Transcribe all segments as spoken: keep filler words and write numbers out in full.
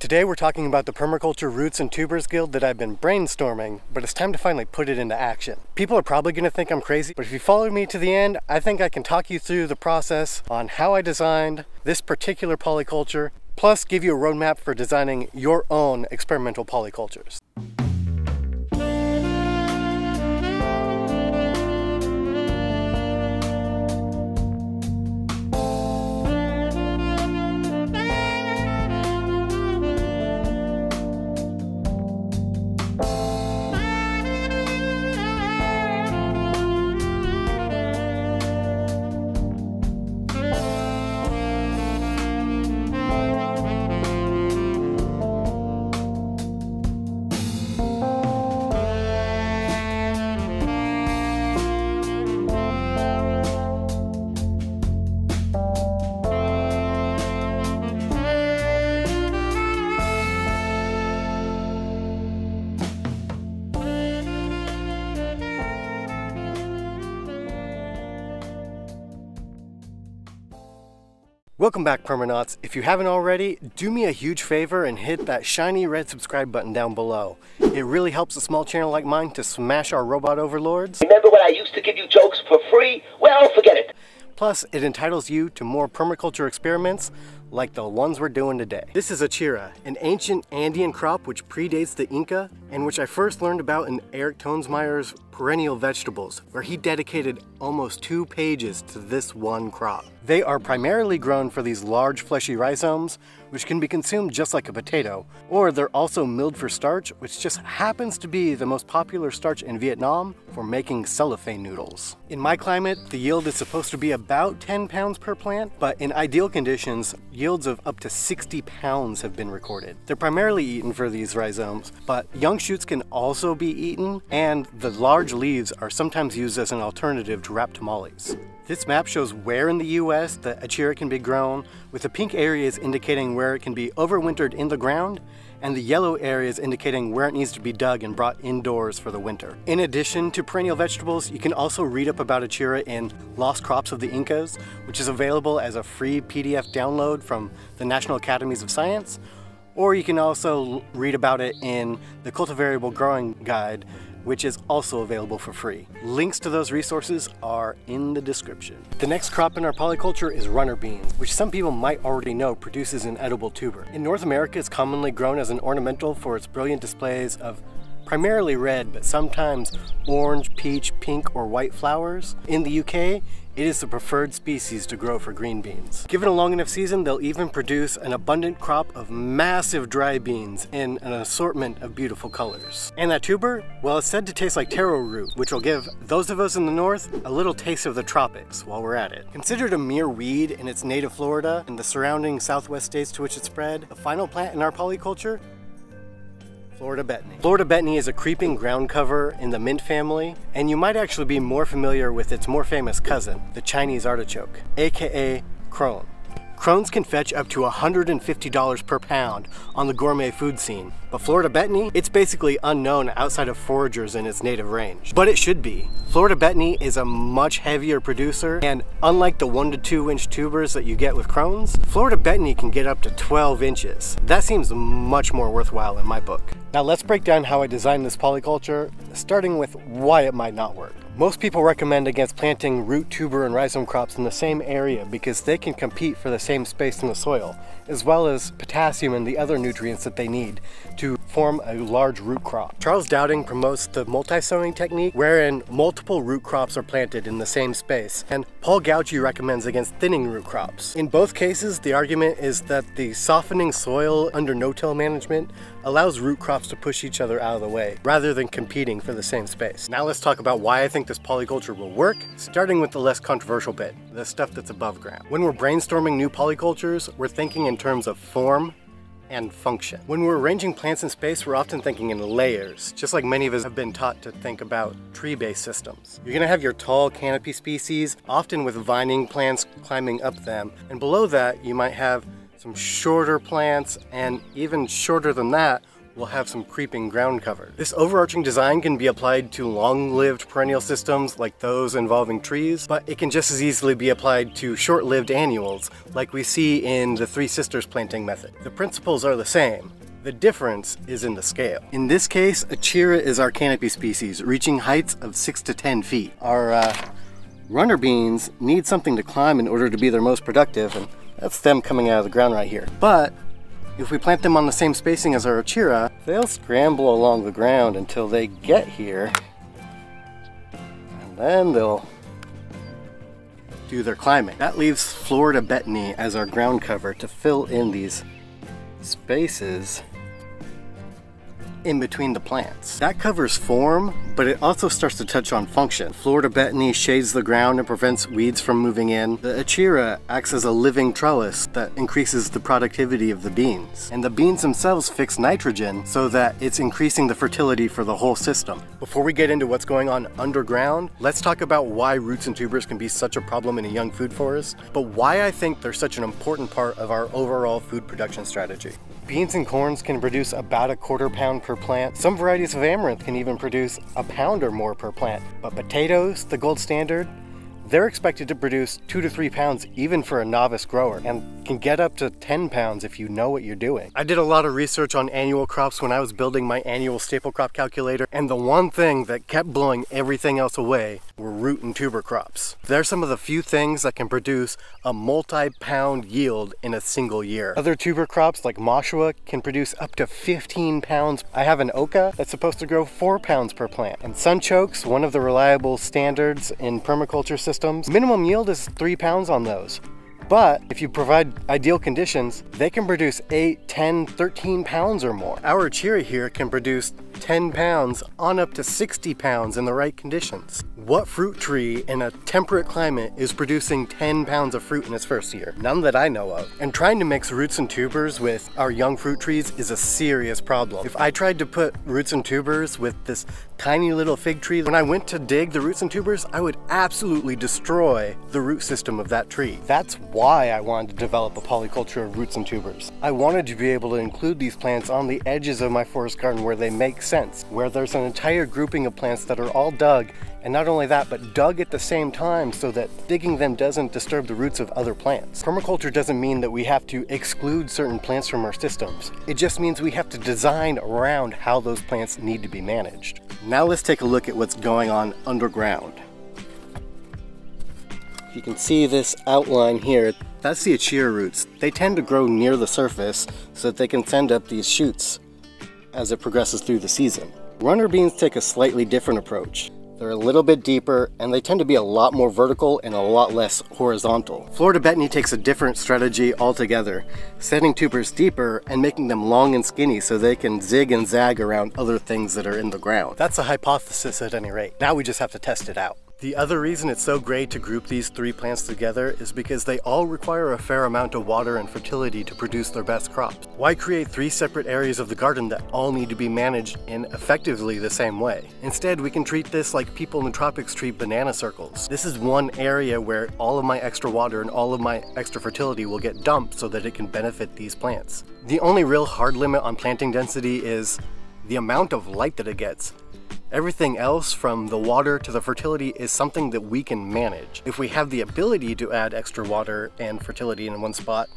Today we're talking about the Permaculture Roots and Tubers Guild that I've been brainstorming, but it's time to finally put it into action. People are probably going to think I'm crazy, but if you follow me to the end, I think I can talk you through the process on how I designed this particular polyculture, plus give you a roadmap for designing your own experimental polycultures. Welcome back, Permanauts. If you haven't already, do me a huge favor and hit that shiny red subscribe button down below. It really helps a small channel like mine to smash our robot overlords. Remember when I used to give you jokes for free? Well, forget it. Plus, it entitles you to more permaculture experiments like the ones we're doing today. This is achira, an ancient Andean crop which predates the Inca and which I first learned about in Eric Toensmeier's Perennial Vegetables, where he dedicated almost two pages to this one crop. They are primarily grown for these large fleshy rhizomes, which can be consumed just like a potato, or they're also milled for starch, which just happens to be the most popular starch in Vietnam for making cellophane noodles. In my climate, the yield is supposed to be about ten pounds per plant, but in ideal conditions, yields of up to sixty pounds have been recorded. They're primarily eaten for these rhizomes, but young shoots can also be eaten, and the large leaves are sometimes used as an alternative to wrap tamales. This map shows where in the U S the achira can be grown, with the pink areas indicating where it can be overwintered in the ground, and the yellow areas indicating where it needs to be dug and brought indoors for the winter. In addition to perennial vegetables, you can also read up about achira in Lost Crops of the Incas, which is available as a free P D F download from the National Academies of Science, or you can also read about it in the Cultivariable Growing Guide, which is also available for free. Links to those resources are in the description. The next crop in our polyculture is runner beans, which some people might already know produces an edible tuber. In North America, it's commonly grown as an ornamental for its brilliant displays of primarily red, but sometimes orange, peach, pink, or white flowers. In the U K, it is the preferred species to grow for green beans. Given a long enough season, they'll even produce an abundant crop of massive dry beans in an assortment of beautiful colors. And that tuber? Well, it's said to taste like taro root, which will give those of us in the north a little taste of the tropics while we're at it. Considered a mere weed in its native Florida and the surrounding southwest states to which it spread, the final plant in our polyculture? Florida betony. Florida betony is a creeping ground cover in the mint family, and you might actually be more familiar with its more famous cousin, the Chinese artichoke, aka crone. Crones can fetch up to one hundred fifty dollars per pound on the gourmet food scene, but Florida betony, it's basically unknown outside of foragers in its native range. But it should be. Florida betony is a much heavier producer, and unlike the one to two inch tubers that you get with crones, Florida betony can get up to twelve inches. That seems much more worthwhile in my book. Now let's break down how I designed this polyculture, starting with why it might not work. Most people recommend against planting root, tuber, and rhizome crops in the same area because they can compete for the same space in the soil, as well as potassium and the other nutrients that they need to form a large root crop. Charles Dowding promotes the multi-sowing technique, wherein multiple root crops are planted in the same space, and Paul Gautschi recommends against thinning root crops. In both cases, the argument is that the softening soil under no-till management allows root crops to push each other out of the way, rather than competing for the same space. Now let's talk about why I think this polyculture will work, starting with the less controversial bit, the stuff that's above ground. When we're brainstorming new polycultures, we're thinking in terms of form and function. When we're arranging plants in space, we're often thinking in layers, just like many of us have been taught to think about tree-based systems. You're gonna have your tall canopy species, often with vining plants climbing up them, and below that you might have some shorter plants, and even shorter than that, will have some creeping ground cover. This overarching design can be applied to long-lived perennial systems like those involving trees, but it can just as easily be applied to short-lived annuals like we see in the Three Sisters planting method. The principles are the same. The difference is in the scale. In this case, achira is our canopy species, reaching heights of six to ten feet. Our uh, runner beans need something to climb in order to be their most productive, and that's them coming out of the ground right here. But if we plant them on the same spacing as our achira, they'll scramble along the ground until they get here, and then they'll do their climbing. That leaves Florida betony as our ground cover to fill in these spaces in between the plants. That covers form, but it also starts to touch on function. Florida betony shades the ground and prevents weeds from moving in. The achira acts as a living trellis that increases the productivity of the beans. And the beans themselves fix nitrogen so that it's increasing the fertility for the whole system. Before we get into what's going on underground, let's talk about why roots and tubers can be such a problem in a young food forest, but why I think they're such an important part of our overall food production strategy. Beans and corns can produce about a quarter pound per plant. Some varieties of amaranth can even produce a pound or more per plant. But potatoes, the gold standard, they're expected to produce two to three pounds even for a novice grower, and can get up to ten pounds if you know what you're doing. I did a lot of research on annual crops when I was building my annual staple crop calculator, and the one thing that kept blowing everything else away were root and tuber crops. They're some of the few things that can produce a multi-pound yield in a single year. Other tuber crops like mashua can produce up to fifteen pounds. I have an oca that's supposed to grow four pounds per plant. And sunchokes, one of the reliable standards in permaculture systems, minimum yield is three pounds on those. But if you provide ideal conditions, they can produce eight, ten, thirteen pounds or more. Our achira here can produce ten pounds on up to sixty pounds in the right conditions. What fruit tree in a temperate climate is producing ten pounds of fruit in its first year? None that I know of. And trying to mix roots and tubers with our young fruit trees is a serious problem. If I tried to put roots and tubers with this tiny little fig tree, when I went to dig the roots and tubers, I would absolutely destroy the root system of that tree. That's why I wanted to develop a polyculture of roots and tubers. I wanted to be able to include these plants on the edges of my forest garden where they make sense, where there's an entire grouping of plants that are all dug, and not only that, but dug at the same time so that digging them doesn't disturb the roots of other plants. Permaculture doesn't mean that we have to exclude certain plants from our systems. It just means we have to design around how those plants need to be managed. Now let's take a look at what's going on underground. You can see this outline here. That's the achira roots. They tend to grow near the surface so that they can send up these shoots as it progresses through the season. Runner beans take a slightly different approach. They're a little bit deeper, and they tend to be a lot more vertical and a lot less horizontal. Florida betony takes a different strategy altogether, setting tubers deeper and making them long and skinny so they can zig and zag around other things that are in the ground. That's a hypothesis at any rate. Now we just have to test it out. The other reason it's so great to group these three plants together is because they all require a fair amount of water and fertility to produce their best crops. Why create three separate areas of the garden that all need to be managed in effectively the same way? Instead, we can treat this like people in the tropics treat banana circles. This is one area where all of my extra water and all of my extra fertility will get dumped so that it can benefit these plants. The only real hard limit on planting density is the amount of light that it gets. Everything else, from the water to the fertility, is something that we can manage. If we have the ability to add extra water and fertility in one spot,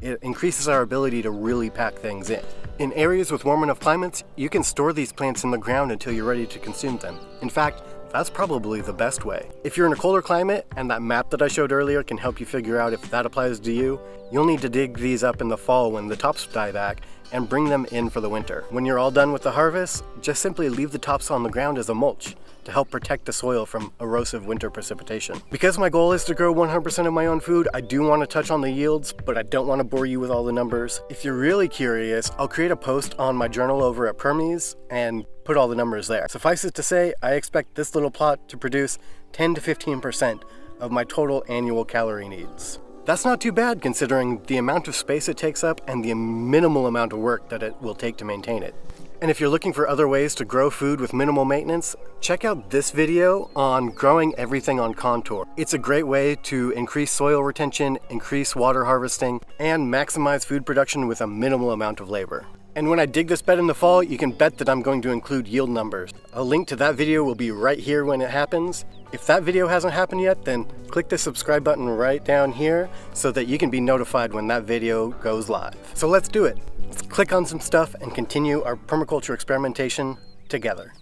it increases our ability to really pack things in. In areas with warm enough climates, you can store these plants in the ground until you're ready to consume them. In fact, that's probably the best way. If you're in a colder climate, and that map that I showed earlier can help you figure out if that applies to you, you'll need to dig these up in the fall when the tops die back and bring them in for the winter. When you're all done with the harvest, just simply leave the tops on the ground as a mulch to help protect the soil from erosive winter precipitation. Because my goal is to grow one hundred percent of my own food, I do want to touch on the yields, but I don't want to bore you with all the numbers. If you're really curious, I'll create a post on my journal over at Permies and put all the numbers there. Suffice it to say, I expect this little plot to produce ten to fifteen percent of my total annual calorie needs. That's not too bad considering the amount of space it takes up and the minimal amount of work that it will take to maintain it. And if you're looking for other ways to grow food with minimal maintenance, check out this video on growing everything on contour. It's a great way to increase soil retention, increase water harvesting, and maximize food production with a minimal amount of labor. And when I dig this bed in the fall, you can bet that I'm going to include yield numbers. A link to that video will be right here when it happens. If that video hasn't happened yet, then click the subscribe button right down here so that you can be notified when that video goes live. So let's do it. Let's click on some stuff and continue our permaculture experimentation together.